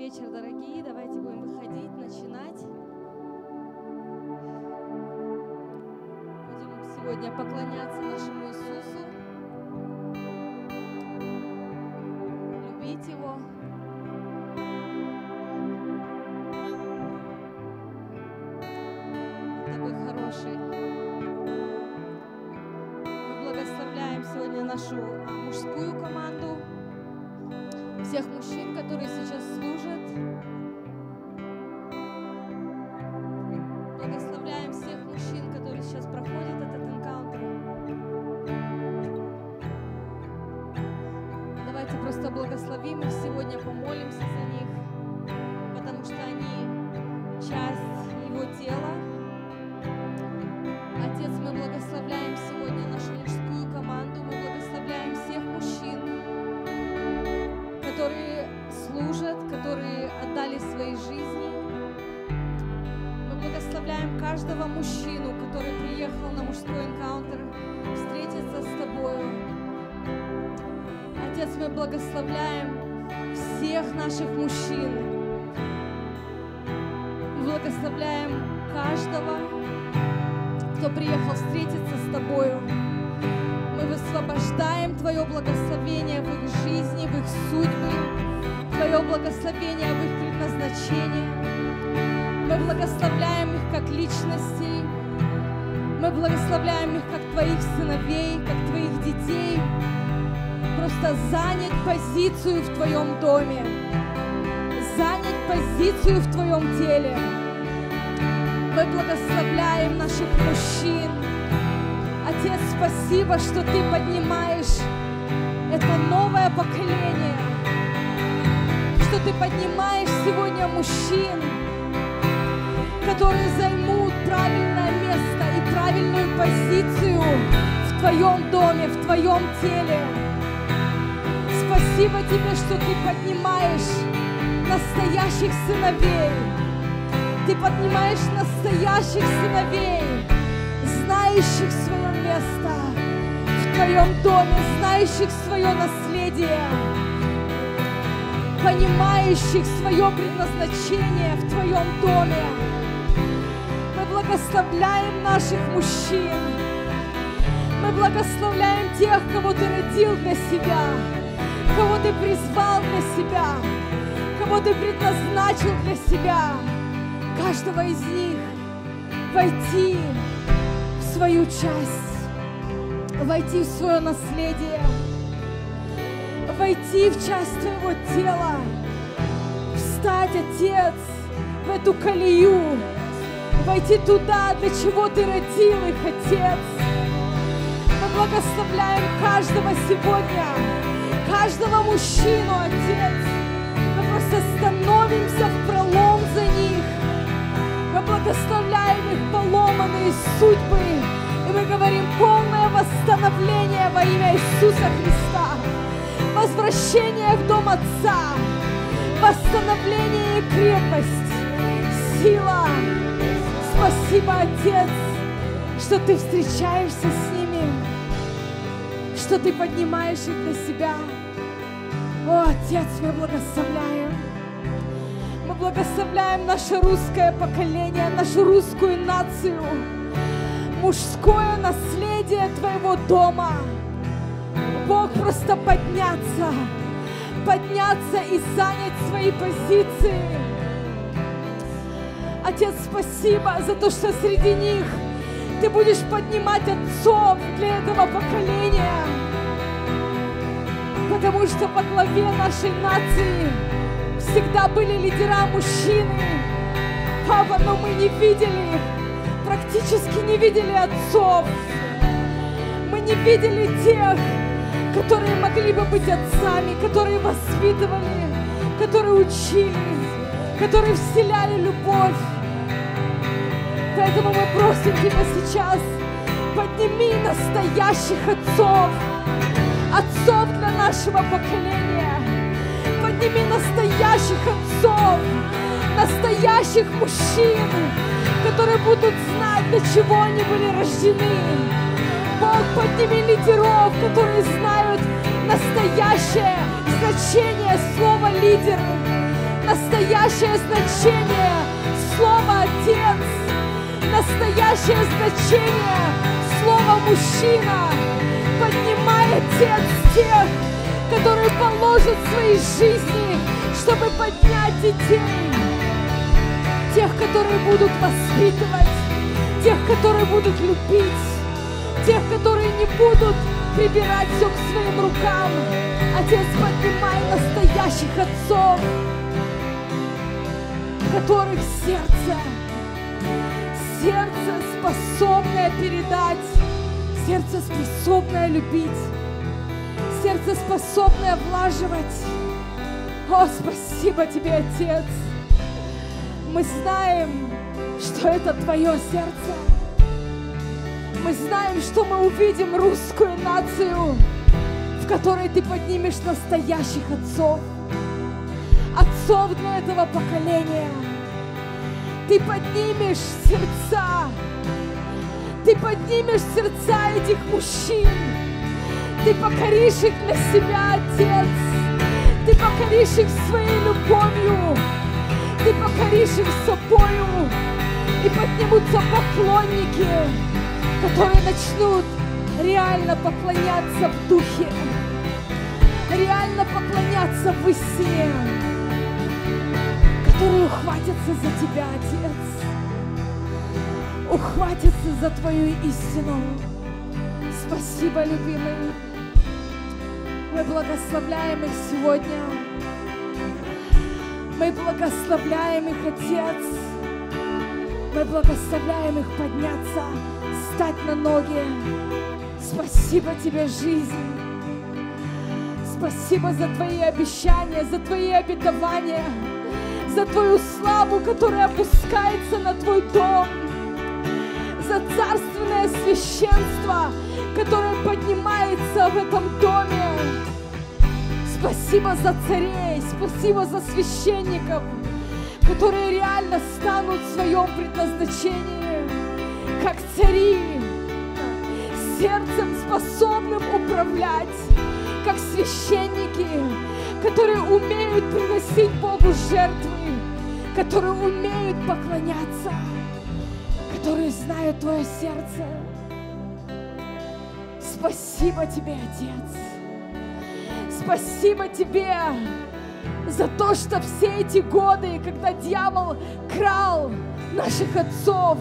вечер, дорогие. Давайте будем выходить, начинать. Будем сегодня поклоняться нашему Иисусу, любить Его. Такой хороший. Мы благословляем сегодня нашу мужскую команду, всех мужчин, которые сейчас служат. Благословляем всех мужчин, которые сейчас проходят этот энкаунтер. Давайте просто благословим их сегодня, помолимся за них, потому что они часть Его тела. Отец, мы благословляем сегодня нашу мужскую команду, мы благословляем всех мужчин, которые служат, которые отдали свои жизни. Мы благословляем каждого мужчину, который приехал на мужской энкаунтер, встретиться с Тобою. Отец, мы благословляем всех наших мужчин. Мы благословляем каждого, кто приехал встретиться с Тобою. Мы высвобождаем Твое благословение в их жизни, в их судьбы, Твое благословение в их предназначении. Мы благословляем их как личностей, мы благословляем их как Твоих сыновей, как Твоих детей. Просто занять позицию в Твоем доме, занять позицию в Твоем теле. Мы благословляем наших мужчин. Отец, спасибо, что Ты поднимаешь это новое поколение, что Ты поднимаешь сегодня мужчин, которые займут правильное место и правильную позицию в Твоем доме, в Твоем теле. Спасибо Тебе, что Ты поднимаешь настоящих сыновей, Ты поднимаешь настоящих сыновей, знающих свое место в Твоем доме, знающих свое наследие, понимающих свое предназначение в Твоем доме. Мы благословляем наших мужчин, мы благословляем тех, кого Ты родил для себя, кого Ты призвал для себя, кого Ты предназначил для себя, каждого из них войти свою часть, войти в свое наследие, войти в часть Твоего тела, встать, Отец, в эту колею, войти туда, для чего Ты родил их, Отец. Мы благословляем каждого сегодня, каждого мужчину, Отец. Мы просто становимся в пролом за них. Мы благословляем их поломанные судьбы, и мы говорим: полное восстановление во имя Иисуса Христа, возвращение в дом Отца, восстановление и крепость, сила. Спасибо, Отец, что Ты встречаешься с ними, что Ты поднимаешь их для себя. О, Отец, мы благословляем. Мы благословляем наше русское поколение, нашу русскую нацию, мужское наследие Твоего дома. Бог, просто подняться, подняться и занять свои позиции. Отец, спасибо за то, что среди них Ты будешь поднимать отцов для этого поколения, потому что во главе нашей нации всегда были лидера мужчины. Папа, но мы не видели, практически не видели отцов. Мы не видели тех, которые могли бы быть отцами, которые воспитывали, которые учили, которые вселяли любовь. Поэтому мы просим Тебя сейчас, подними настоящих отцов, отцов для нашего поколения. Подними настоящих отцов, настоящих мужчин, которые будут знать, для чего они были рождены. Бог, подними лидеров, которые знают настоящее значение слова «лидер», настоящее значение слова «отец», настоящее значение слова «мужчина». Поднимай, Отец, тех, которые положат свои жизни, чтобы поднять детей, тех, которые будут воспитывать, тех, которые будут любить, тех, которые не будут прибирать все к своим рукам. Отец, поднимай настоящих отцов, в которых сердце способное передать, сердце способное любить, сердце способное влаживать. О, спасибо тебе, Отец! Мы знаем, что это Твое сердце. Мы знаем, что мы увидим русскую нацию, в которой Ты поднимешь настоящих отцов, отцов для этого поколения. Ты поднимешь сердца. Ты поднимешь сердца этих мужчин. Ты покоришь их для себя, Отец. Ты покоришь их своей любовью. Ты покоришь их собою. И поднимутся поклонники, которые начнут реально поклоняться в духе, реально поклоняться в истине, которые ухватятся за Тебя, Отец. Ухватится за Твою истину. Спасибо, любимый. Мы благословляем их сегодня. Мы благословляем их, Отец. Мы благословляем их подняться, встать на ноги. Спасибо Тебе, жизнь. Спасибо за Твои обещания, за Твои обетования, за Твою славу, которая опускается на Твой дом, за царственное священство, которое поднимается в этом доме. Спасибо за царей, спасибо за священников, которые реально станут в своем предназначении, как цари, сердцем способным управлять, как священники, которые умеют приносить Богу жертвы, которые умеют поклоняться, которые знают Твое сердце. Спасибо Тебе, Отец. Спасибо Тебе за то, что все эти годы, когда дьявол крал наших отцов,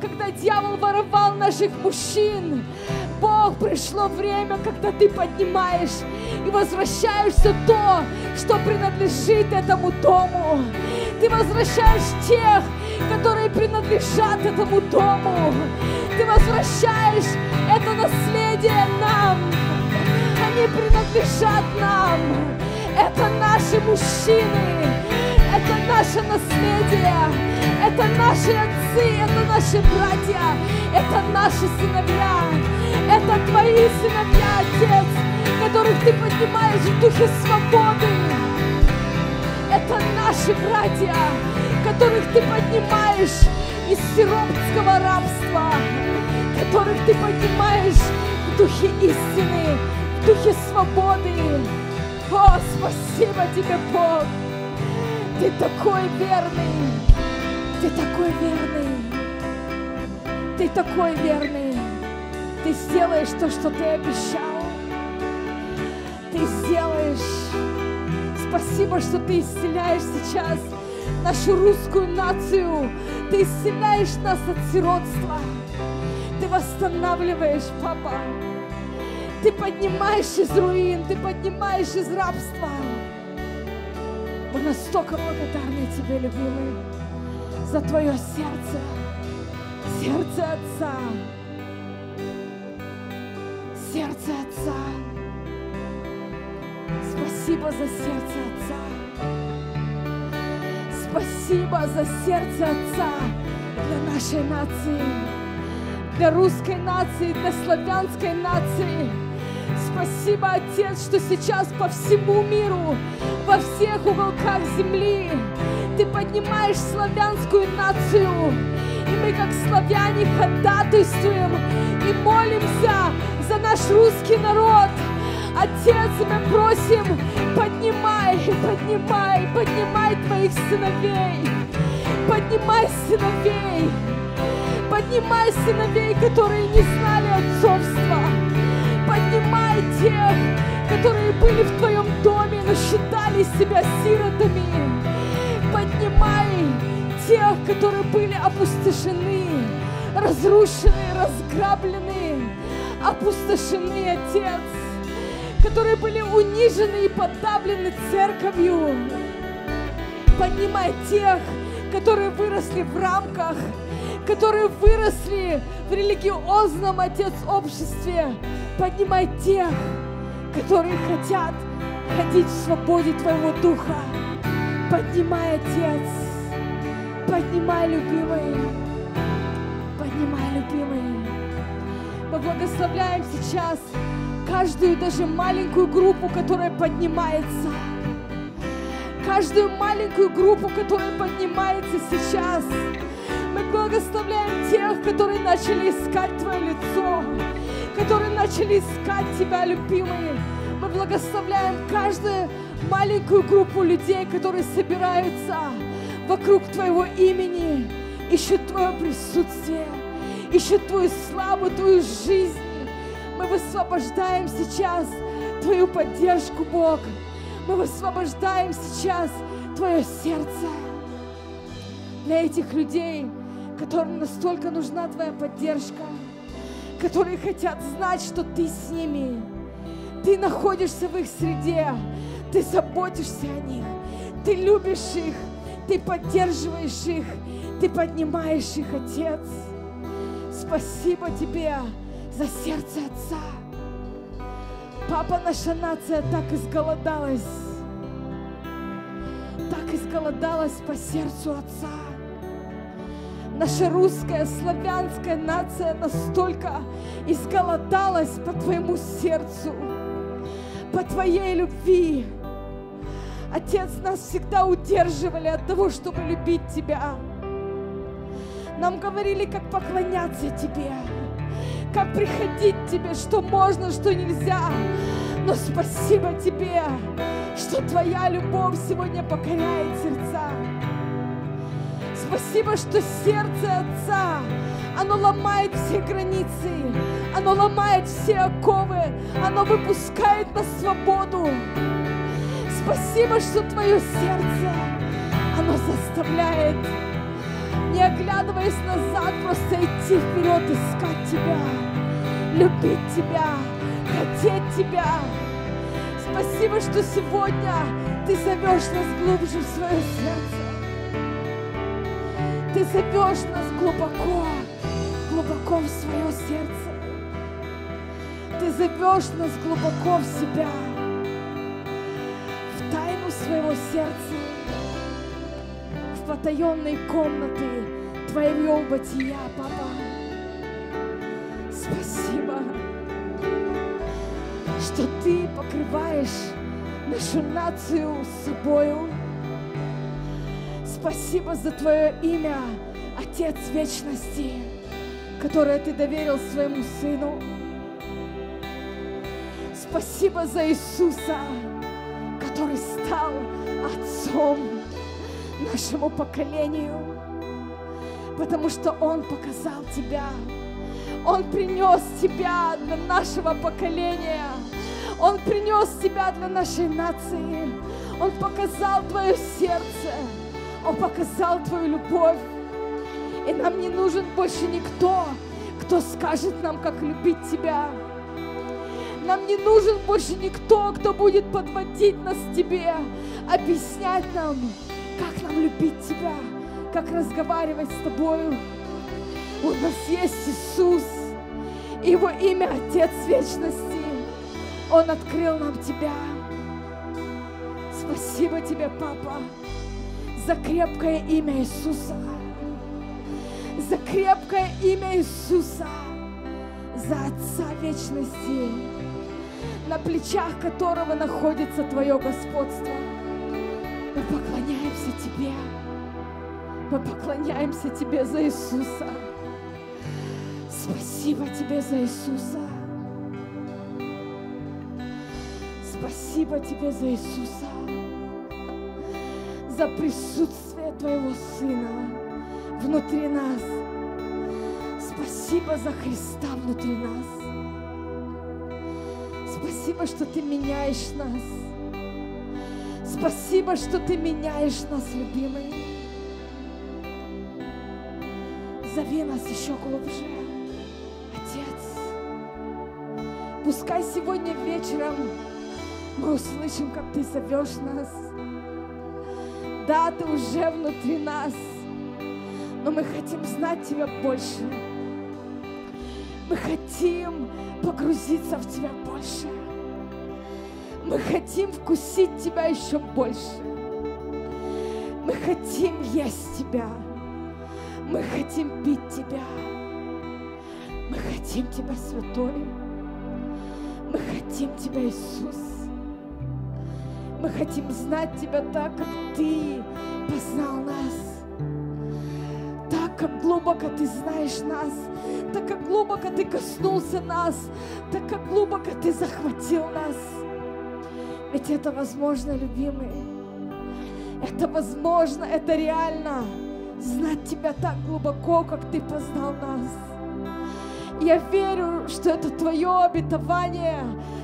когда дьявол воровал наших мужчин, Бог, пришло время, когда Ты поднимаешь и возвращаешь все то, что принадлежит этому дому. Ты возвращаешь тех, которые принадлежат этому дому. Ты возвращаешь это наследие нам. Они принадлежат нам. Это наши мужчины. Это наше наследие. Это наши отцы. Это наши братья. Это наши сыновья. Это Твои сыновья, Отец, которых Ты поднимаешь в духе свободы. Это наши братья, которых Ты поднимаешь из сиропского рабства, которых Ты поднимаешь в духе истины, в духе свободы. О, спасибо Тебе, Бог! Ты такой верный! Ты такой верный! Ты такой верный! Ты сделаешь то, что Ты обещал. Ты сделаешь. Спасибо, что Ты исцеляешь сейчас нашу русскую нацию. Ты исцеляешь нас от сиротства. Ты восстанавливаешь, Папа. Ты поднимаешь из руин, Ты поднимаешь из рабства. Мы настолько благодарны Тебе, любимый, за Твое сердце, сердце Отца, сердце Отца. Спасибо за сердце Отца. Спасибо за сердце Отца для нашей нации, для русской нации, для славянской нации. Спасибо, Отец, что сейчас по всему миру, во всех уголках земли Ты поднимаешь славянскую нацию. И мы, как славяне, ходатайствуем и молимся за наш русский народ. Отец, мы просим, поднимай Твоих сыновей. Поднимай сыновей, которые не знали отцовства. Поднимай тех, которые были в Твоем доме, но считали себя сиротами. Поднимай тех, которые были опустошены, разрушены, разграблены, опустошены, Отец, которые были унижены и подавлены церковью. Поднимай тех, которые выросли в рамках, которые выросли в религиозном, Отец, обществе. Поднимай тех, которые хотят ходить в свободе Твоего Духа. Поднимай, Отец, поднимай, любимые, Мы благословляем сейчас каждую даже маленькую группу, которая поднимается. Каждую маленькую группу, которая поднимается сейчас. Мы благословляем тех, которые начали искать Твое лицо, которые начали искать Тебя, любимые. Мы благословляем каждую маленькую группу людей, которые собираются вокруг Твоего имени, ищут Твое присутствие, ищут Твою славу, Твою жизнь. Мы высвобождаем сейчас Твою поддержку, Бог. Мы высвобождаем сейчас Твое сердце для этих людей, которым настолько нужна Твоя поддержка, которые хотят знать, что Ты с ними. Ты находишься в их среде, Ты заботишься о них, Ты любишь их, Ты поддерживаешь их, Ты поднимаешь их, Отец. Спасибо Тебе за сердце Отца. Папа, наша нация так изголодалась. Так изголодалась по сердцу Отца. Наша русская, славянская нация настолько изголодалась по Твоему сердцу, по Твоей любви. Отец, нас всегда удерживали от того, чтобы любить Тебя. Нам говорили, как поклоняться Тебе, как приходить к Тебе, что можно, что нельзя. Но спасибо Тебе, что Твоя любовь сегодня покоряет сердца. Спасибо, что сердце Отца, оно ломает все границы, оно ломает все оковы, оно выпускает на свободу. Спасибо, что Твое сердце, оно заставляет, не оглядываясь назад, просто идти вперед, искать Тебя, любить Тебя, хотеть Тебя. Спасибо, что сегодня Ты зовешь нас глубже в свое сердце. Ты зовешь нас глубоко, глубоко в свое сердце. Ты зовешь нас глубоко в себя, в тайну своего сердца, потаенной комнаты Твоего бытия, Папа. Спасибо, что Ты покрываешь нашу нацию собою. Спасибо за Твое имя, Отец Вечности, которое Ты доверил Своему Сыну. Спасибо за Иисуса, который стал Отцом нашему поколению, потому что Он показал Тебя, Он принес Тебя для нашего поколения, Он принес Тебя для нашей нации, Он показал Твое сердце, Он показал Твою любовь, и нам не нужен больше никто, кто скажет нам, как любить Тебя. Нам не нужен больше никто, кто будет подводить нас к Тебе, объяснять нам, как нам любить Тебя, как разговаривать с Тобою. У нас есть Иисус, и Его имя Отец Вечности. Он открыл нам Тебя. Спасибо Тебе, Папа, за крепкое имя Иисуса, за крепкое имя Иисуса, за Отца Вечности, на плечах которого находится Твое господство. Мы поклоняемся Тебе. Мы поклоняемся Тебе за Иисуса. Спасибо Тебе за Иисуса. Спасибо тебе за Иисуса, за присутствие твоего Сына внутри нас. Спасибо за Христа внутри нас. Спасибо, что ты меняешь нас. Спасибо, что ты меняешь нас, любимый. Зови нас еще глубже, Отец. Пускай сегодня вечером мы услышим, как ты зовешь нас. Да, ты уже внутри нас, но мы хотим знать тебя больше. Мы хотим погрузиться в тебя больше. Мы хотим вкусить тебя еще больше. Мы хотим есть тебя. Мы хотим пить тебя. Мы хотим тебя, Святой. Мы хотим тебя, Иисус. Мы хотим знать тебя так, как ты познал нас, так, как глубоко ты знаешь нас, так, как глубоко ты коснулся нас, так, как глубоко ты захватил нас. Ведь это возможно, любимый. Это возможно, это реально. Знать тебя так глубоко, как ты познал нас. Я верю, что это твое обетование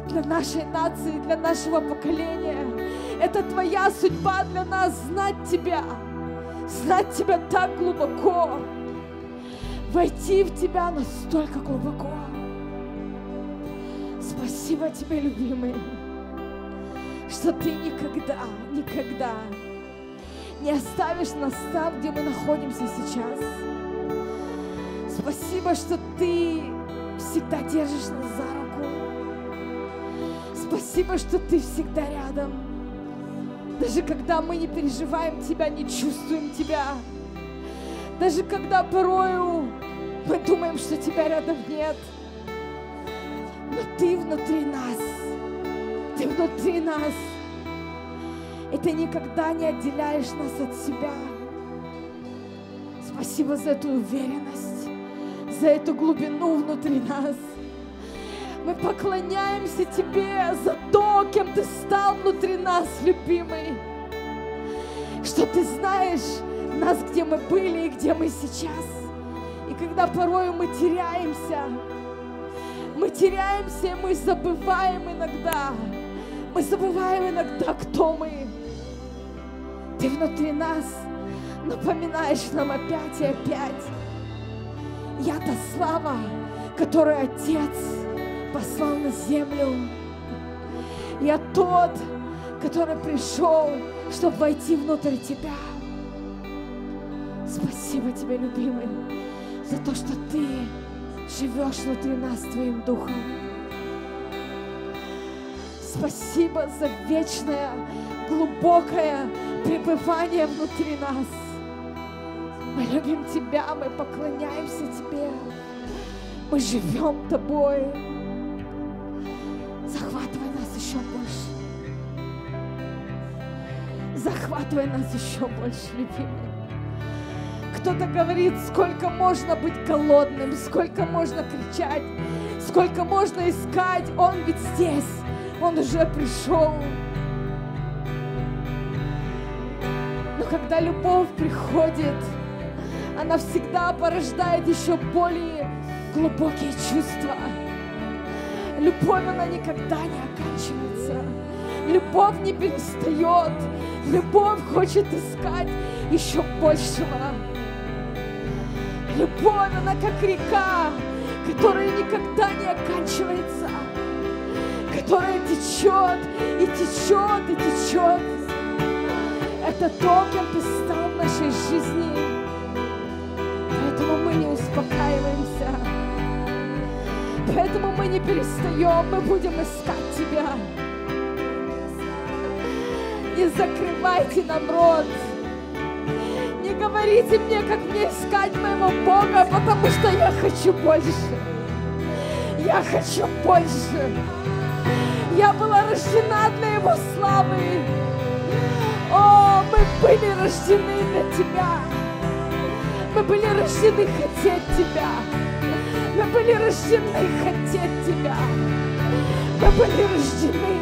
для нашей нации, для нашего поколения. Это твоя судьба для нас, знать тебя так глубоко, войти в тебя настолько глубоко. Спасибо тебе, любимый, что ты никогда, никогда не оставишь нас там, где мы находимся сейчас. Спасибо, что ты всегда держишь нас за руку. Спасибо, что ты всегда рядом. Даже когда мы не переживаем тебя, не чувствуем тебя. Даже когда порою мы думаем, что тебя рядом нет. Но ты внутри нас. Ты внутри нас. И ты никогда не отделяешь нас от себя. Спасибо за эту уверенность, за эту глубину внутри нас. Мы поклоняемся тебе за то, кем ты стал внутри нас, любимый. Что ты знаешь нас, где мы были и где мы сейчас. И когда порою мы теряемся, и мы забываем иногда. Мы забываем иногда, кто мы. Ты внутри нас напоминаешь нам опять и опять. Я та слава, которую Отец послал на землю. Я тот, который пришел, чтобы войти внутрь тебя. Спасибо тебе, любимый, за то, что ты живешь внутри нас твоим духом. Спасибо за вечное, глубокое пребывание внутри нас. Мы любим тебя, мы поклоняемся тебе. Мы живем тобой. Захватывай нас еще больше, любимый. Кто-то говорит, сколько можно быть голодным, сколько можно кричать, сколько можно искать. Он ведь здесь, он уже пришел. Но когда любовь приходит, она всегда порождает еще более глубокие чувства. Любовь, она никогда не оканчивается. Любовь не перестает. Любовь хочет искать еще большего. Любовь, она как река, которая никогда не оканчивается, которая течет и течет и течет. Это то, кем ты стал в нашей жизни. Поэтому мы не успокаиваемся. Поэтому мы не перестаем, мы будем искать тебя. Не закрывайте нам рот. Не говорите мне, как мне искать моего Бога, потому что я хочу больше. Я хочу больше. Я была рождена для Его славы. О, мы были рождены для Тебя. Мы были рождены хотеть Тебя. Мы были рождены хотеть Тебя. Мы были рождены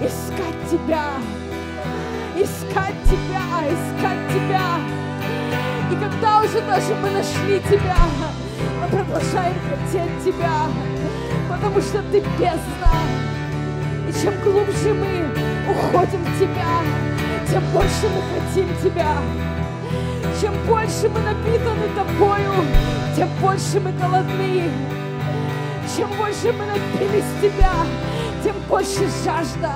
искать Тебя, искать Тебя, искать Тебя. И когда уже даже мы нашли Тебя, мы продолжаем хотеть Тебя, потому что Ты бездна. И чем глубже мы уходим в Тебя, тем больше мы хотим Тебя. Чем больше мы напитаны Тобою, тем больше мы голодны. Чем больше мы напились Тебя, тем больше жажда,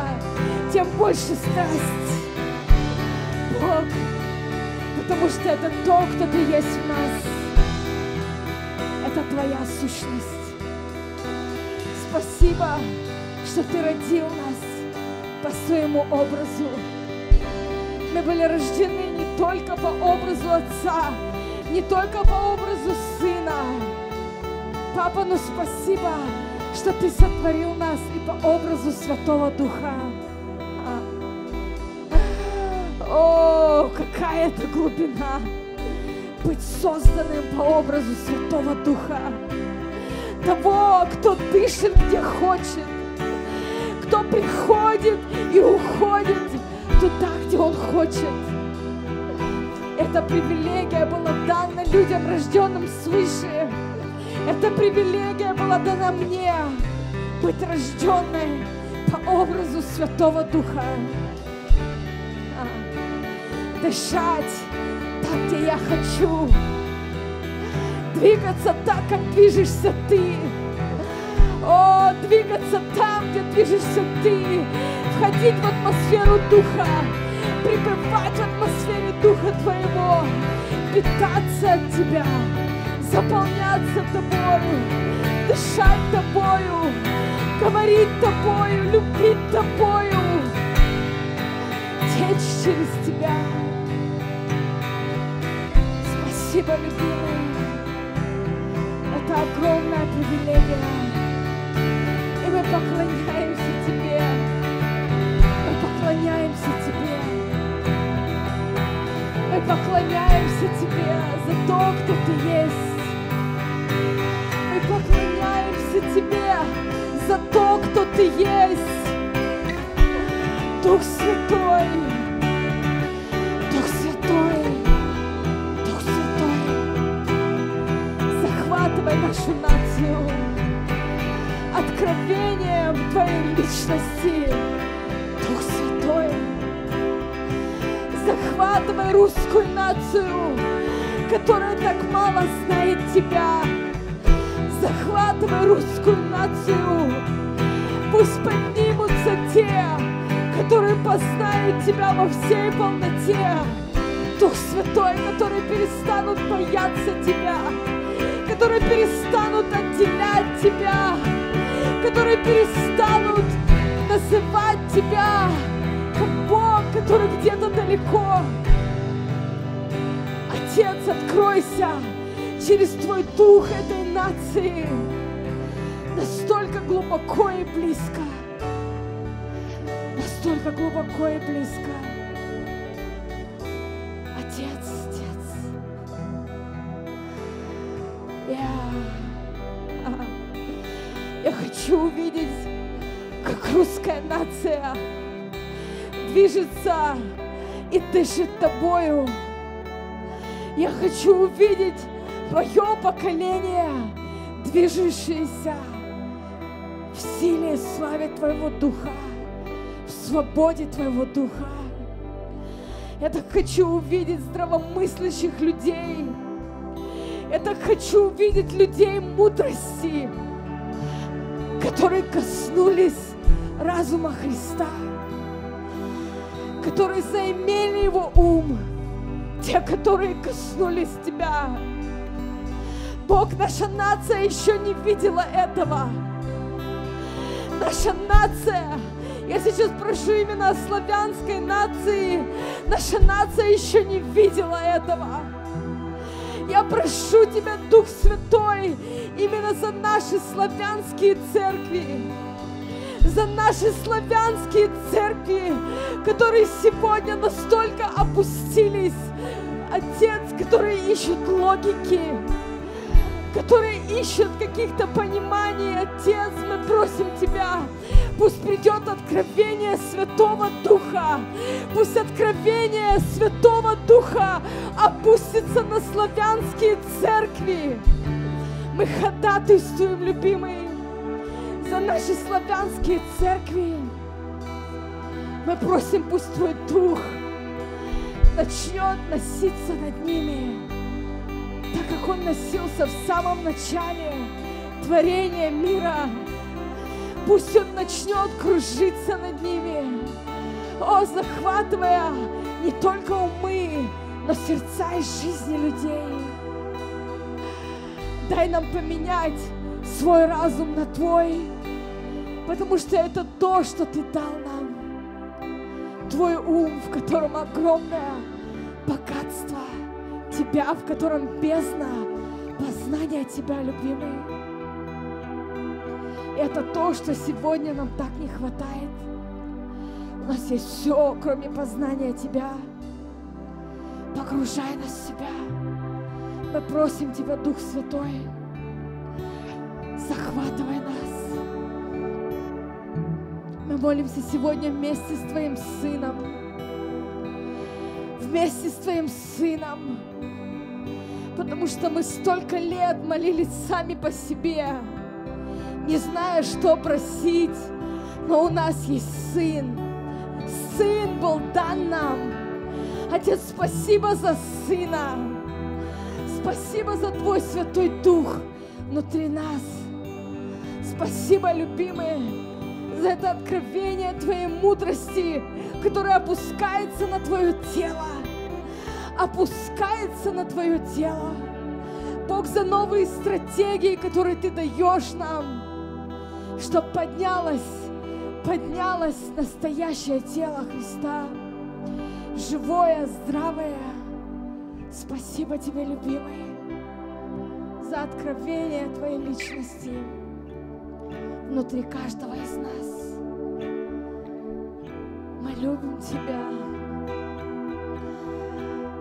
тем больше страсть. Бог, потому что это то, кто Ты есть в нас. Это Твоя сущность. Спасибо, что Ты родил нас по своему образу. Мы были рождены не только по образу Отца, не только по образу Сына. Папа, ну спасибо, что Ты сотворил нас и по образу Святого Духа. О, какая это глубина! Быть созданным по образу Святого Духа. Того, кто дышит, где хочет. Кто приходит и уходит туда, где Он хочет. Эта привилегия была дана людям, рожденным свыше. Эта привилегия была дана мне, быть рожденной по образу Святого Духа. Дышать так, где я хочу. Двигаться так, как движешься Ты. О, двигаться там, где движешься Ты. Входить в атмосферу Духа. Пребывать в атмосфере Духа Твоего. Питаться от Тебя. Заполняться Тобою, дышать Тобою, говорить Тобою, любить Тобою, течь через Тебя. Спасибо, любимый, это огромная привилегия, и мы поклоняемся Тебе, мы поклоняемся Тебе. Мы поклоняемся Тебе за то, кто Ты есть. Мы поклоняемся Тебе за то, кто Ты есть. Дух Святой, Дух Святой, Дух Святой, захватывай нашу нацию откровением Твоей личности. Дух Святой, захватывай русскую нацию, которая так мало знает Тебя. Захватывай русскую нацию. Пусть поднимутся те, которые познают Тебя во всей полноте. Дух Святой, которые перестанут бояться Тебя, которые перестанут отделять Тебя, которые перестанут называть Тебя как Бог, который где-то далеко. Отец, откройся через Твой Дух этой нации настолько глубоко и близко. Настолько глубоко и близко. Отец, Отец. Я хочу увидеть, как русская нация движется и дышит Тобою. Я хочу увидеть Твое поколение, движущееся в силе и славе Твоего Духа, в свободе Твоего Духа. Я так хочу увидеть здравомыслящих людей. Я так хочу увидеть людей мудрости, которые коснулись разума Христа, которые заимели Его ум, те, которые коснулись Тебя. Бог, наша нация еще не видела этого. Наша нация, я сейчас прошу именно о славянской нации, наша нация еще не видела этого. Я прошу Тебя, Дух Святой, именно за наши славянские церкви, за наши славянские церкви, которые сегодня настолько опустились, Отец, которые ищут логики, которые ищут каких-то пониманий, Отец, мы просим Тебя, пусть придет откровение Святого Духа, пусть откровение Святого Духа опустится на славянские церкви. Мы ходатайствуем, любимые, за наши славянские церкви. Мы просим, пусть Твой Дух начнет носиться над ними, так как Он носился в самом начале творения мира. Пусть Он начнет кружиться над ними, о, захватывая не только умы, но сердца и жизни людей. Дай нам поменять свой разум на Твой, потому что это то, что Ты дал нам. Твой ум, в котором огромное богатство Тебя, в котором бездна познания Тебя, любимый. Это то, что сегодня нам так не хватает. У нас есть все, кроме познания Тебя. Погружай нас в себя. Мы просим Тебя, Дух Святой, захватывай нас. Мы молимся сегодня вместе с Твоим Сыном. Вместе с Твоим Сыном. Потому что мы столько лет молились сами по себе, не зная, что просить, но у нас есть Сын. Сын был дан нам. Отец, спасибо за Сына. Спасибо за Твой Святой Дух внутри нас. Спасибо, любимые, за это откровение Твоей мудрости, которое опускается на Твое тело. Опускается на Твое тело. Бог, за новые стратегии, которые Ты даешь нам, чтобы поднялось настоящее тело Христа, живое, здравое. Спасибо Тебе, любимый, за откровение Твоей личности внутри каждого из нас. Мы любим Тебя.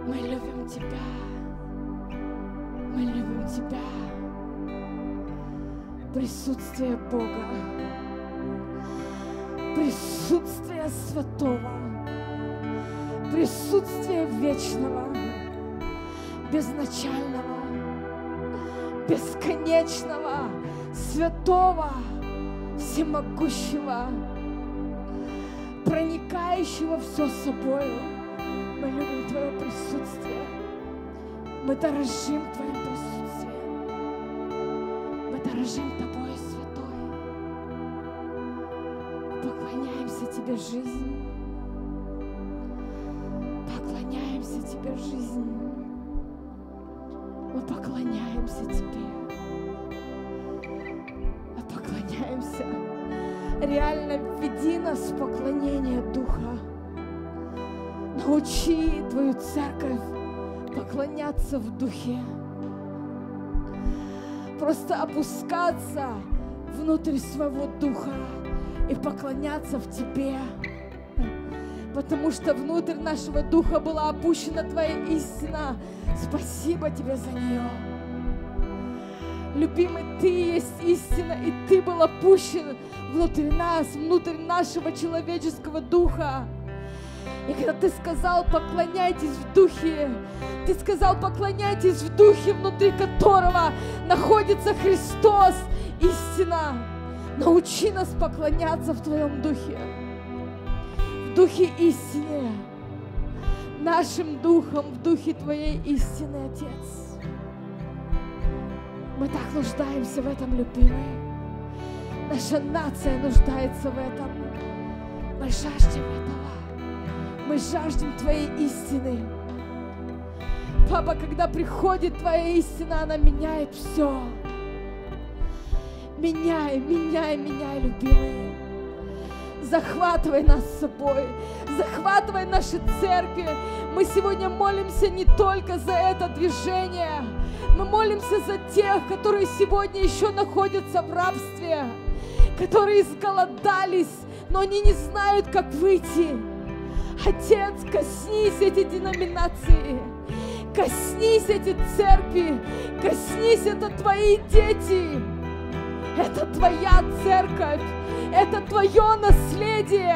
Мы любим Тебя. Мы любим Тебя. Присутствие Бога, присутствие Святого, присутствие Вечного, Безначального, Бесконечного, Святого, Всемогущего, проникающего все собою. Мы любим Твое присутствие, мы дорожим Твоим присутствием. Дорожим Тобой, Святой, поклоняемся Тебе, жизнь, поклоняемся Тебе, жизнь, мы поклоняемся Тебе, мы поклоняемся, реально введи нас в поклонение Духа, научи Твою церковь поклоняться в Духе. Просто опускаться внутрь своего духа и поклоняться в Тебе. Потому что внутрь нашего духа была опущена Твоя истина. Спасибо Тебе за нее. Любимый, Ты есть истина, и Ты был опущен внутрь нас, внутрь нашего человеческого духа. И когда Ты сказал, поклоняйтесь в Духе, Ты сказал, поклоняйтесь в Духе, внутри которого находится Христос, истина. Научи нас поклоняться в Твоем Духе, в Духе истины, нашим Духом, в Духе Твоей истины, Отец. Мы так нуждаемся в этом, любимый. Наша нация нуждается в этом. Мы жаждем этого. Мы жаждем Твоей истины. Папа, когда приходит Твоя истина, она меняет все. Меняй, меняй, меняй, любимые. Захватывай нас с собой. Захватывай наши церкви. Мы сегодня молимся не только за это движение. Мы молимся за тех, которые сегодня еще находятся в рабстве, которые изголодались, но они не знают, как выйти. Отец, коснись эти деноминации, Коснись этой церкви, коснись, это твои дети, это твоя церковь, это твое наследие,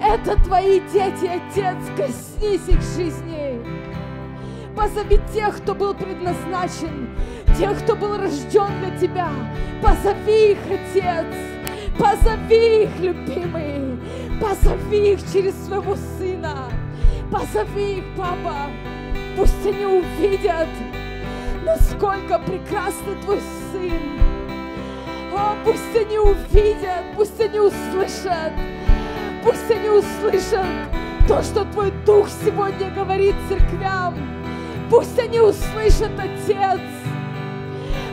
это твои дети, Отец, коснись их жизней. Позови тех, кто был предназначен, тех, кто был рожден для тебя. Позови их, Отец, позови их, любимый, позови их через своего Сына, позови их, Папа. Пусть они увидят, насколько прекрасный Твой Сын. О, пусть они увидят, пусть они услышат, пусть они услышат то, что Твой Дух сегодня говорит церквям. Пусть они услышат, Отец.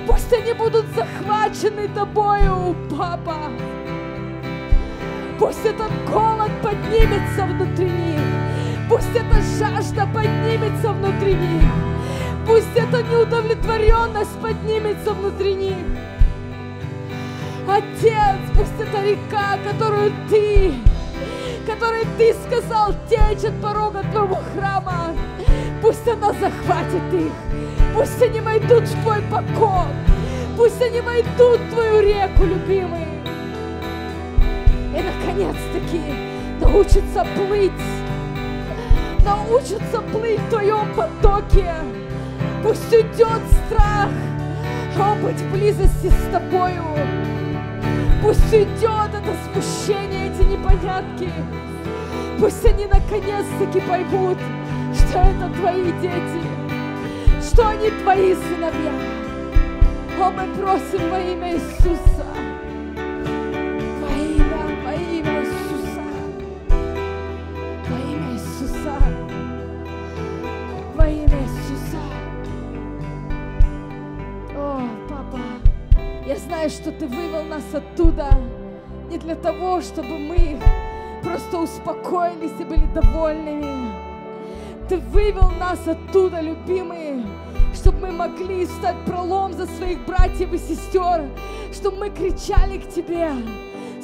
Пусть они будут захвачены Тобою, Папа. Пусть этот голод поднимется внутри них. Пусть эта жажда поднимется внутри них. Пусть эта неудовлетворенность поднимется внутри них. Отец, пусть эта река, которую Ты сказал, течет порога Твоего храма, пусть она захватит их. Пусть они войдут в Твой покой. Пусть они войдут в Твою реку, любимый. И, наконец-таки, научатся плыть. Научатся плыть в Твоем потоке. Пусть уйдет страх быть близости с Тобою. Пусть уйдет это смущение, эти непонятки. Пусть они наконец-таки поймут, что это Твои дети, что они Твои сыновья. О, мы просим во имя Иисуса. Что Ты вывел нас оттуда не для того, чтобы мы просто успокоились и были довольными. Ты вывел нас оттуда, любимые, чтобы мы могли встать пролом за своих братьев и сестер, чтобы мы кричали к Тебе.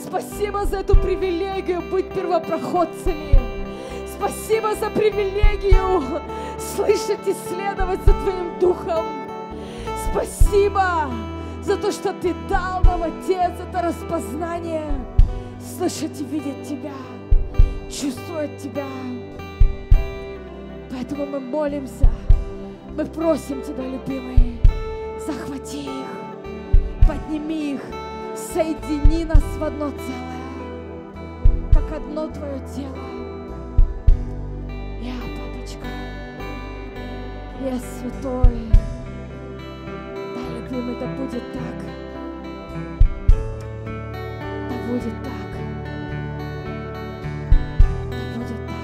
Спасибо за эту привилегию быть первопроходцами. Спасибо за привилегию слышать и следовать за Твоим Духом. Спасибо за то, что Ты дал нам, Отец, это распознание, слышать и видеть Тебя, чувствовать Тебя. Поэтому мы молимся, мы просим Тебя, любимый, захвати их, подними их, соедини нас в одно целое, как одно Твое тело. Я, Папочка, я святой. Это будет так. Да будет так. Да будет так.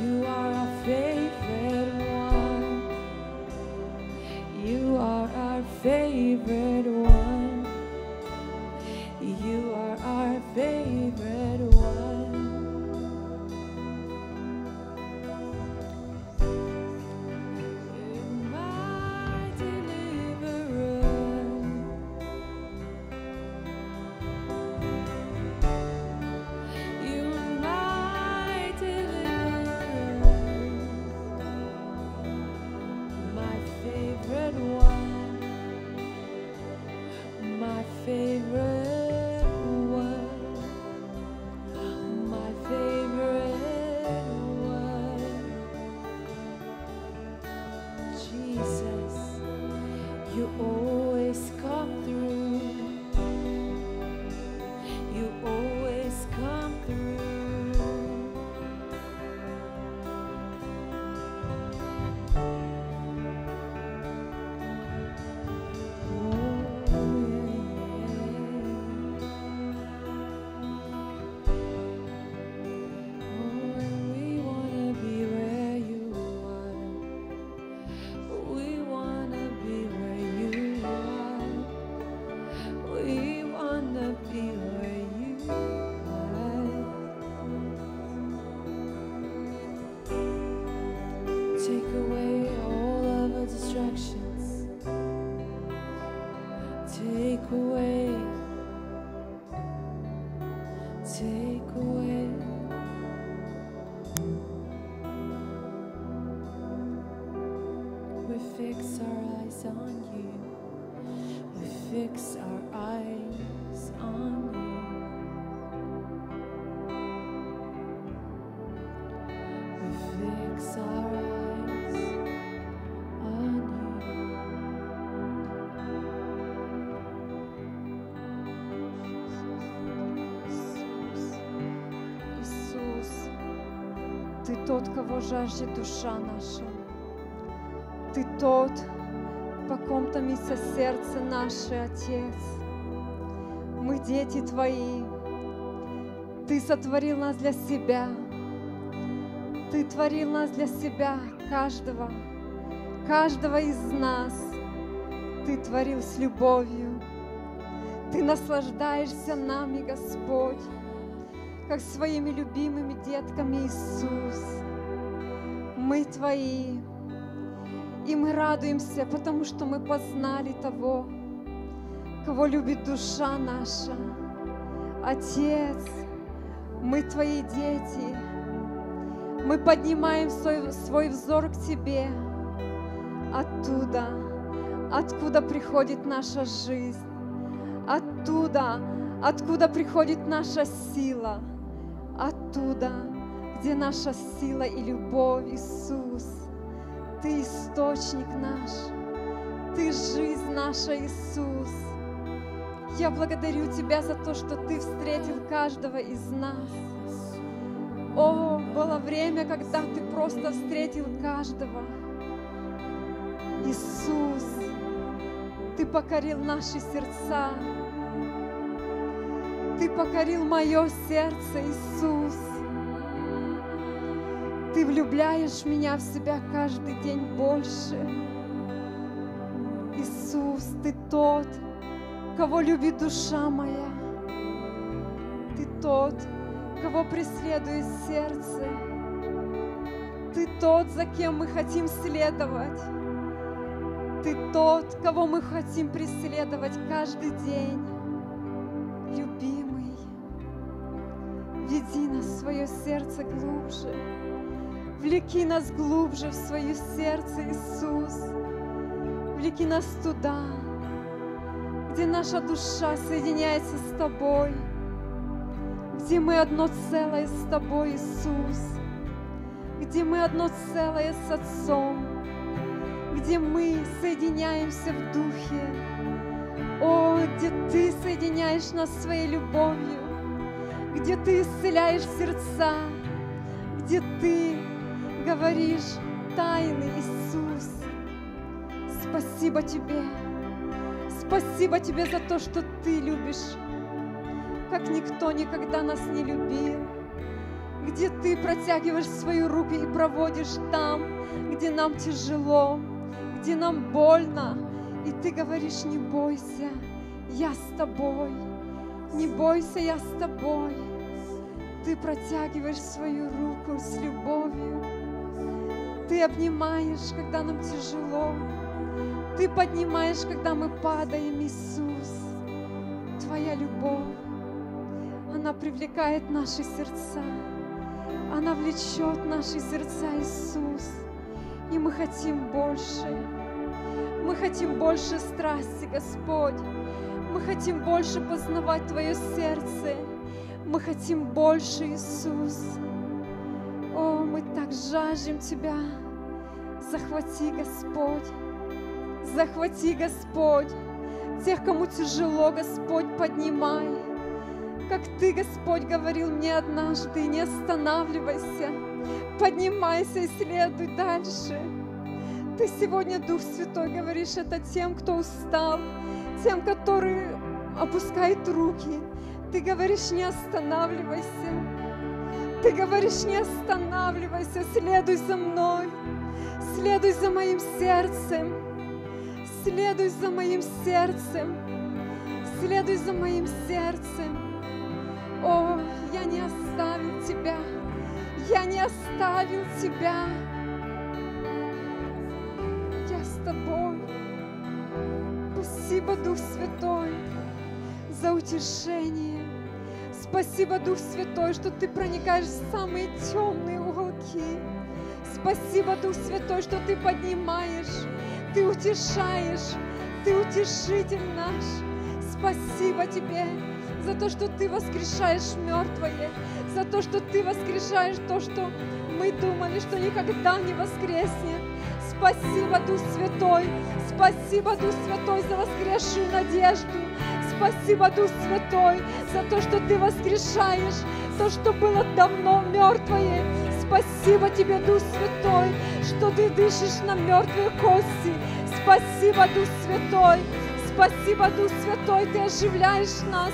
You are our favorite one. You are our favorite one. You are our favorite one. You're my deliverer. You're my deliverer. My favorite one. My favorite. You always come through. You always come through. Oh, and we wanna be where you are. We wanna be where. We wanna be where you are. Take away all of our distractions. Take away. Take away. We fix our eyes on you. We fix our eyes on you. We fix our eyes on you. Иисус, Ты тот, кого жаждет душа наша. Ты тот, по ком томится сердце наше, Отец. Мы дети Твои. Ты сотворил нас для себя. Ты творил нас для себя, каждого. Каждого из нас Ты творил с любовью. Ты наслаждаешься нами, Господь, как своими любимыми детками, Иисус. Мы Твои. И мы радуемся, потому что мы познали того, кого любит душа наша. Отец, мы Твои дети. Мы поднимаем свой взор к Тебе, оттуда, откуда приходит наша жизнь, оттуда, откуда приходит наша сила, оттуда, где наша сила и любовь, Иисус. Ты источник наш, Ты жизнь наша, Иисус. Я благодарю Тебя за то, что Ты встретил каждого из нас. О, было время, когда Ты просто встретил каждого. Иисус, Ты покорил наши сердца. Ты покорил мое сердце, Иисус. Ты влюбляешь меня в себя каждый день больше. Иисус, Ты тот, кого любит душа моя. Ты тот, кого преследует сердце. Ты тот, за кем мы хотим следовать. Ты тот, кого мы хотим преследовать каждый день. Любимый, веди нас в свое сердце глубже. Влеки нас глубже в свое сердце, Иисус. Влеки нас туда, где наша душа соединяется с Тобой, где мы одно целое с Тобой, Иисус, где мы одно целое с Отцом, где мы соединяемся в Духе. О, где Ты соединяешь нас своей любовью, где Ты исцеляешь сердца, где Ты говоришь тайны, Иисус. Спасибо Тебе. Спасибо Тебе за то, что Ты любишь, как никто никогда нас не любил. где Ты протягиваешь свою руку и проводишь там, где нам тяжело, где нам больно. И Ты говоришь: не бойся, я с тобой, не бойся, я с тобой. Ты протягиваешь свою руку с любовью. Ты обнимаешь, когда нам тяжело. Ты поднимаешь, когда мы падаем, Иисус. Твоя любовь, она привлекает наши сердца. Она влечет наши сердца, Иисус. И мы хотим больше. Мы хотим больше страсти, Господь. Мы хотим больше познавать Твое сердце. Мы хотим больше, Иисус. О, мы так жаждем Тебя. Захвати, Господь. Захвати, Господь. Тех, кому тяжело, Господь, поднимай. Как Ты, Господь, говорил мне однажды: не останавливайся, поднимайся и следуй дальше. Ты сегодня, Дух Святой, говоришь это тем, кто устал, тем, которые опускают руки. Ты говоришь: не останавливайся. Ты говоришь: не останавливайся, следуй за мной, следуй за моим сердцем, следуй за моим сердцем, следуй за моим сердцем. О, я не оставил Тебя, я не оставил Тебя. Я с Тобой. Спасибо, Дух Святой, за утешение. Спасибо, Дух Святой, что Ты проникаешь в самые темные уголки. Спасибо, Дух Святой, что Ты поднимаешь, Ты утешаешь, Ты утешитель наш. Спасибо Тебе за то, что Ты воскрешаешь мертвое, за то, что Ты воскрешаешь то, что мы думали, что никогда не воскреснет. Спасибо, Дух Святой. Спасибо, Дух Святой, за воскресшую надежду. Спасибо, Дух Святой, за то, что Ты воскрешаешь то, что было давно мертвое. Спасибо Тебе, Дух Святой, что Ты дышишь на мертвые кости. Спасибо, Дух Святой. Спасибо, Дух Святой, Ты оживляешь нас.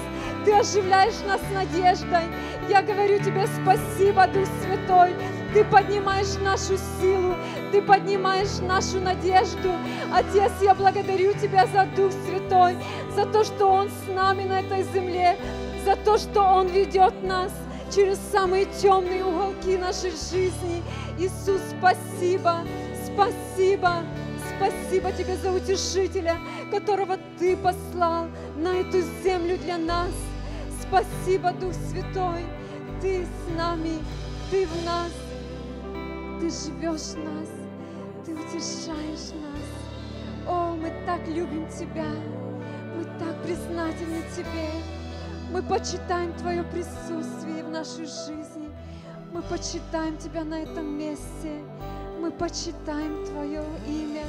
Ты оживляешь нас надеждой. Я говорю Тебе: спасибо, Дух Святой. Ты поднимаешь нашу силу, Ты поднимаешь нашу надежду. Отец, я благодарю Тебя за Дух Святой, за то, что Он с нами на этой земле, за то, что Он ведет нас через самые темные уголки нашей жизни. Иисус, спасибо, спасибо. Спасибо Тебе за утешителя, которого Ты послал на эту землю для нас. Спасибо, Дух Святой, Ты с нами, Ты в нас, Ты живешь в нас, Ты утешаешь нас. О, мы так любим Тебя, мы так признательны Тебе. Мы почитаем Твое присутствие в нашей жизни. Мы почитаем Тебя на этом месте. Мы почитаем Твое имя,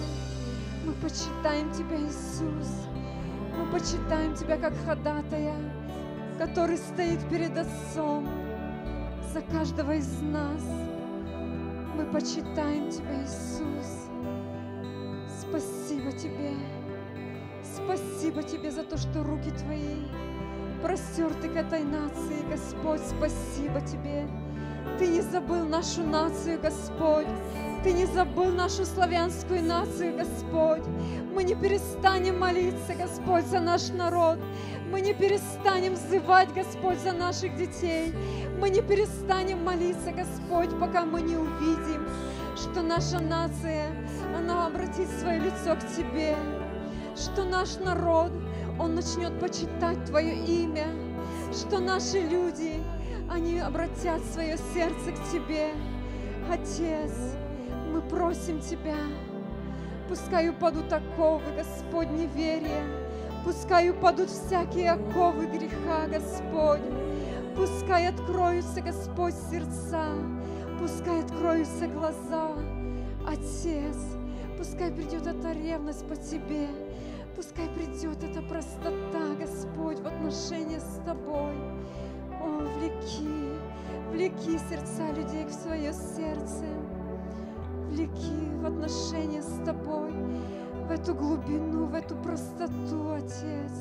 мы почитаем Тебя, Иисус, мы почитаем Тебя как ходатая, который стоит перед Отцом за каждого из нас. Мы почитаем Тебя, Иисус. Спасибо Тебе. Спасибо Тебе за то, что руки Твои простерты к этой нации, Господь. Спасибо Тебе. Ты не забыл нашу нацию, Господь. Ты не забыл нашу славянскую нацию, Господь. Мы не перестанем молиться, Господь, за наш народ. Мы не перестанем взывать, Господь, за наших детей. Мы не перестанем молиться, Господь, пока мы не увидим, что наша нация, она обратит свое лицо к Тебе, что наш народ, он начнет почитать Твое имя, что наши люди, они обратят свое сердце к Тебе. Отец, мы просим Тебя, пускай упадут оковы, Господь, неверия, пускай упадут всякие оковы греха, Господь, пускай откроются, Господь, сердца, пускай откроются глаза, Отец, пускай придет эта ревность по Тебе, пускай придет эта простота, Господь, в отношении с Тобой. О, влеки, влеки сердца людей в свое сердце. Влеки в отношения с Тобой, в эту глубину, в эту простоту, Отец,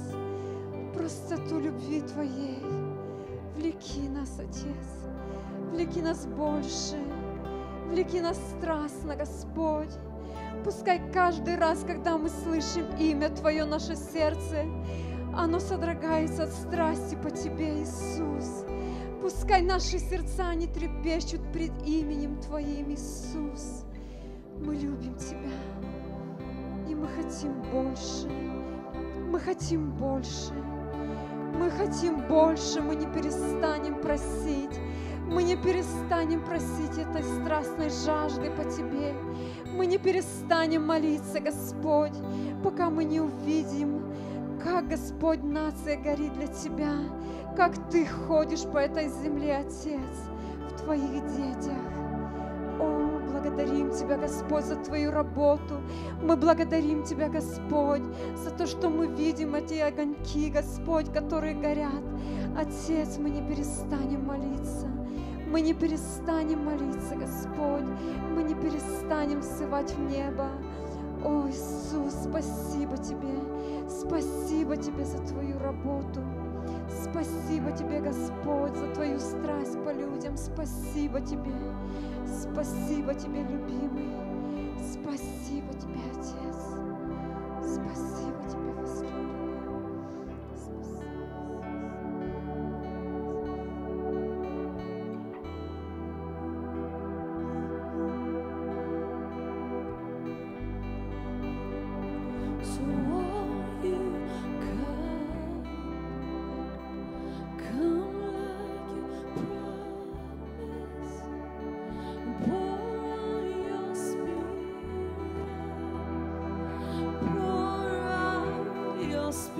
простоту любви Твоей. Влеки нас, Отец, Влеки нас больше, влеки нас страстно, Господь. Пускай каждый раз, когда мы слышим имя Твое, наше сердце, оно содрогается от страсти по Тебе, Иисус. Пускай наши сердца не трепещут пред именем Твоим, Иисус. Мы любим Тебя, и мы хотим больше, мы хотим больше, мы хотим больше, мы не перестанем просить. Мы не перестанем просить этой страстной жажды по Тебе. Мы не перестанем молиться, Господь, пока мы не увидим, как, Господь, нация горит для Тебя, как Ты ходишь по этой земле, Отец, в Твоих детях. О, благодарим Тебя, Господь, за Твою работу. Мы благодарим Тебя, Господь, за то, что мы видим эти огоньки, Господь, которые горят. Отец, мы не перестанем молиться. Мы не перестанем молиться, Господь, мы не перестанем взывать в небо. О, Иисус, спасибо Тебе за Твою работу. Спасибо Тебе, Господь, за Твою страсть по людям. Спасибо Тебе, любимый. Спасибо Тебе, Отец. Спасибо Тебе, возлюбленный. Спасибо. Pour out your spirit.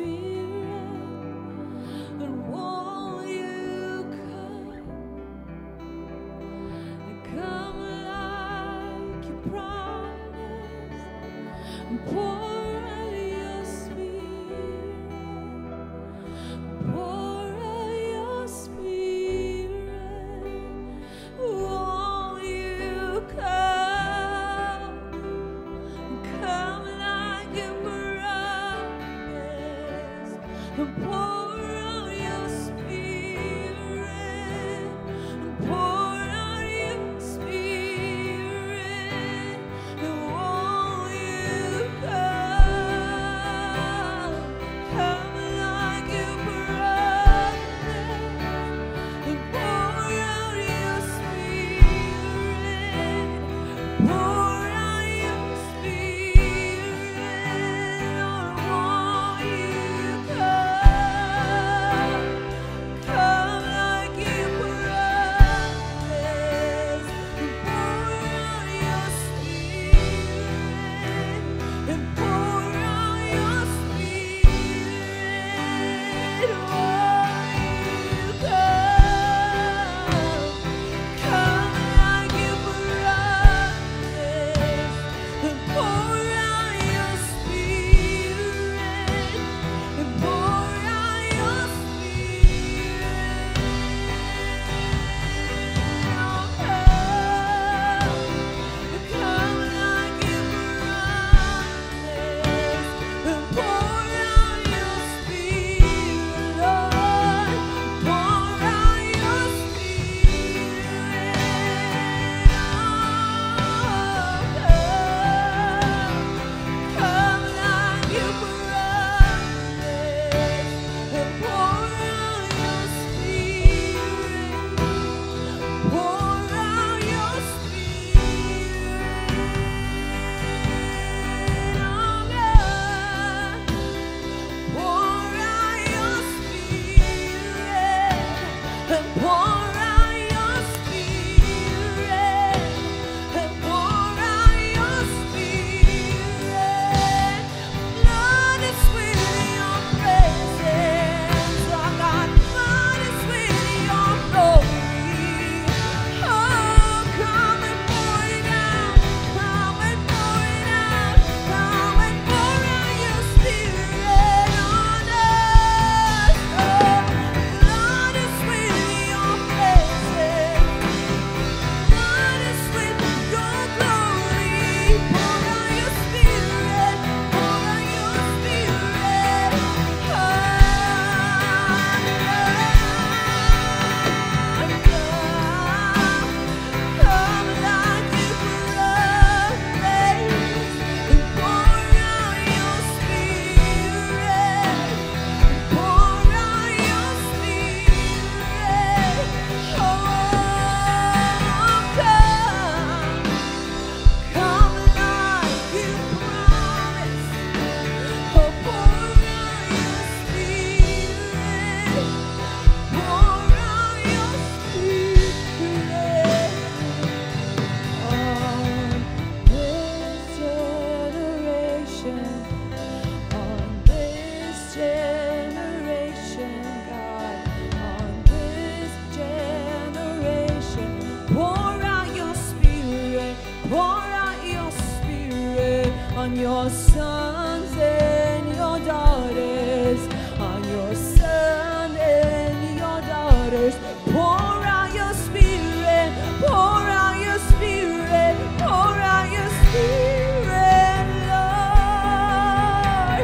on your sons and your daughters, on your sons and your daughters. Pour out your spirit, pour out your spirit, pour out your spirit, Lord.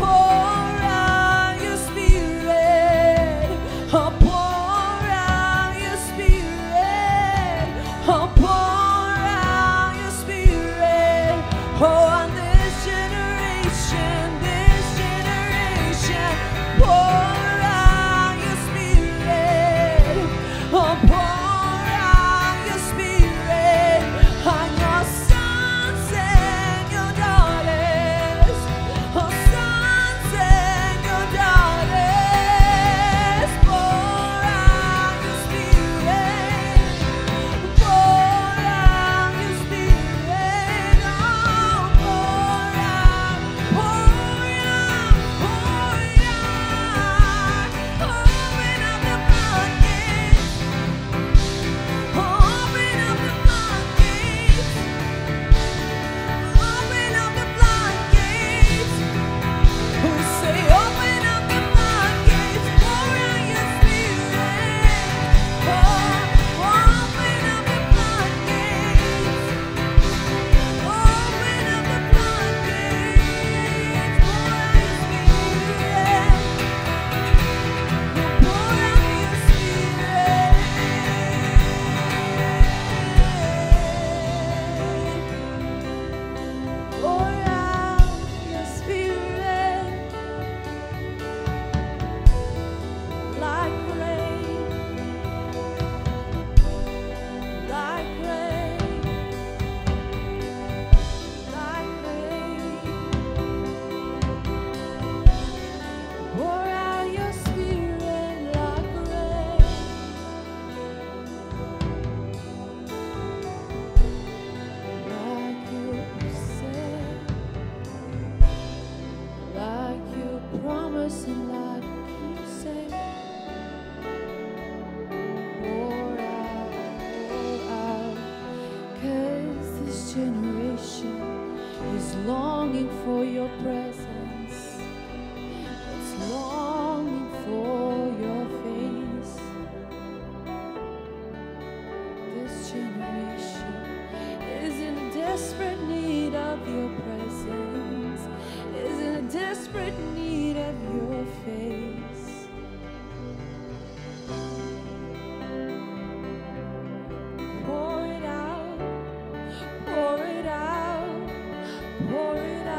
Pour out your spirit, oh, pour out your spirit, oh, pour out your spirit, oh, on this generation, pour out your spirit, oh, pour out your spirit, on your sons and your daughters, oh, sons and your daughters, pour out your spirit, pour out your spirit, oh, pour out, open up the floodgates. Open up the floodgates. Open up the floodgates. We say, open up the floodgates. Pour out your spirit. Oh, open up the floodgates. Open up the floodgates. Pour out your spirit. Pour out your spirit. Pour out your spirit like rain, like rain. Pour out your spirit like rain, like you said, like you promised, and like you say. Pour out, 'cause this generation is longing for your presence. It's longing for your face. This generation is in desperate need of your presence, is in desperate need of your face. Pour it out, pour it out, pour it out,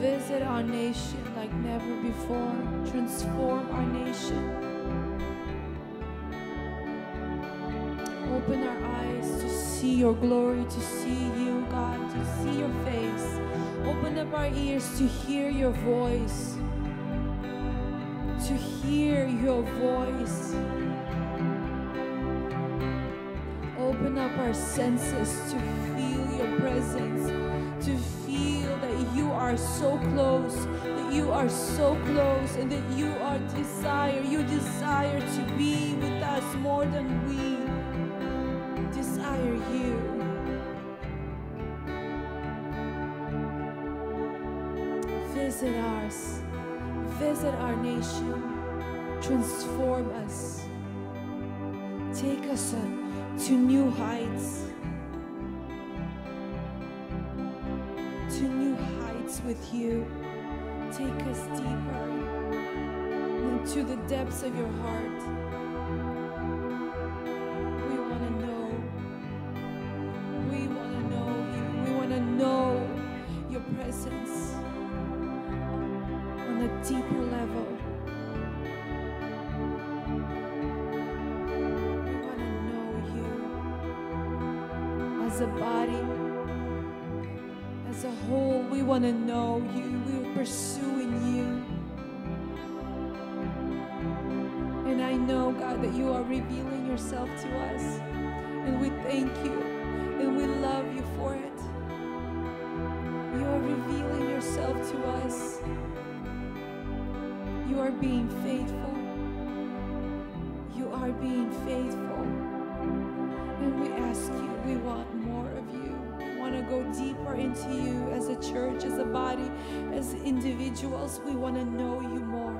Visit our nation like never before. Transform our nation. Open our eyes to see your glory, to see you, God, to see your face. Open up our ears to hear your voice. To hear your voice. Open up our senses to feel your presence, to feel that you are so close, that you are so close, and that you desire to be with us more than we desire you. Visit us, visit our nation, transform us, take us up to new heights, to new heights with you. Take us deeper into the depths of your heart. We want to know you. We want to know your presence on a deeper level. As a body, as a whole, we want to know you. We're pursuing you. And I know, God, that you are revealing yourself to us. And we thank you. And we love you for it. You are revealing yourself to us. You are being faithful. You are being faithful. And we ask you, we want more of you. We want to go deeper into you as a church, as a body, as individuals. We want to know you more.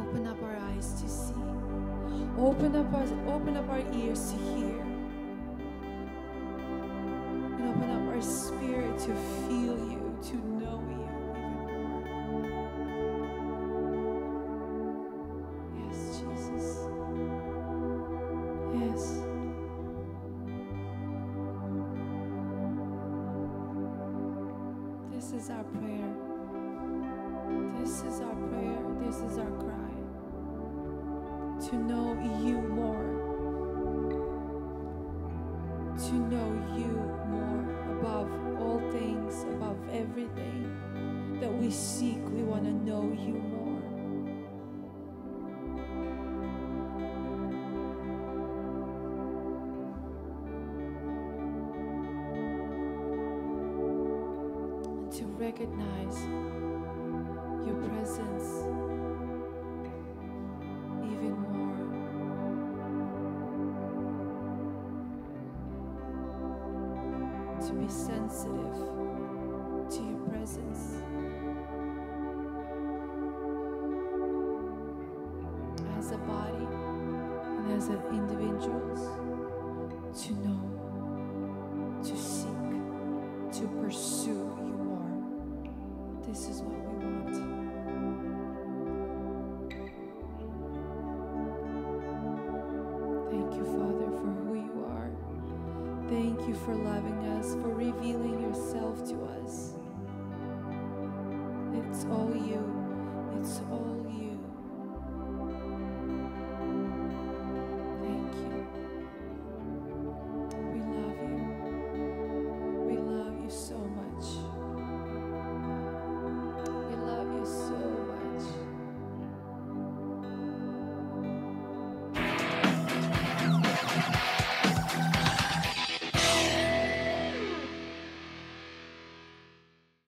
Open up our eyes to see. Open up our ears to hear. And open up our spirit to feel you, to know you. Recognize your presence even more. To be sensitive to your presence. As a body and as individuals, to know, to seek, to pursue. This is what we want. Thank you, Father, for who you are. Thank you for loving us, for revealing yourself to us. It's all you.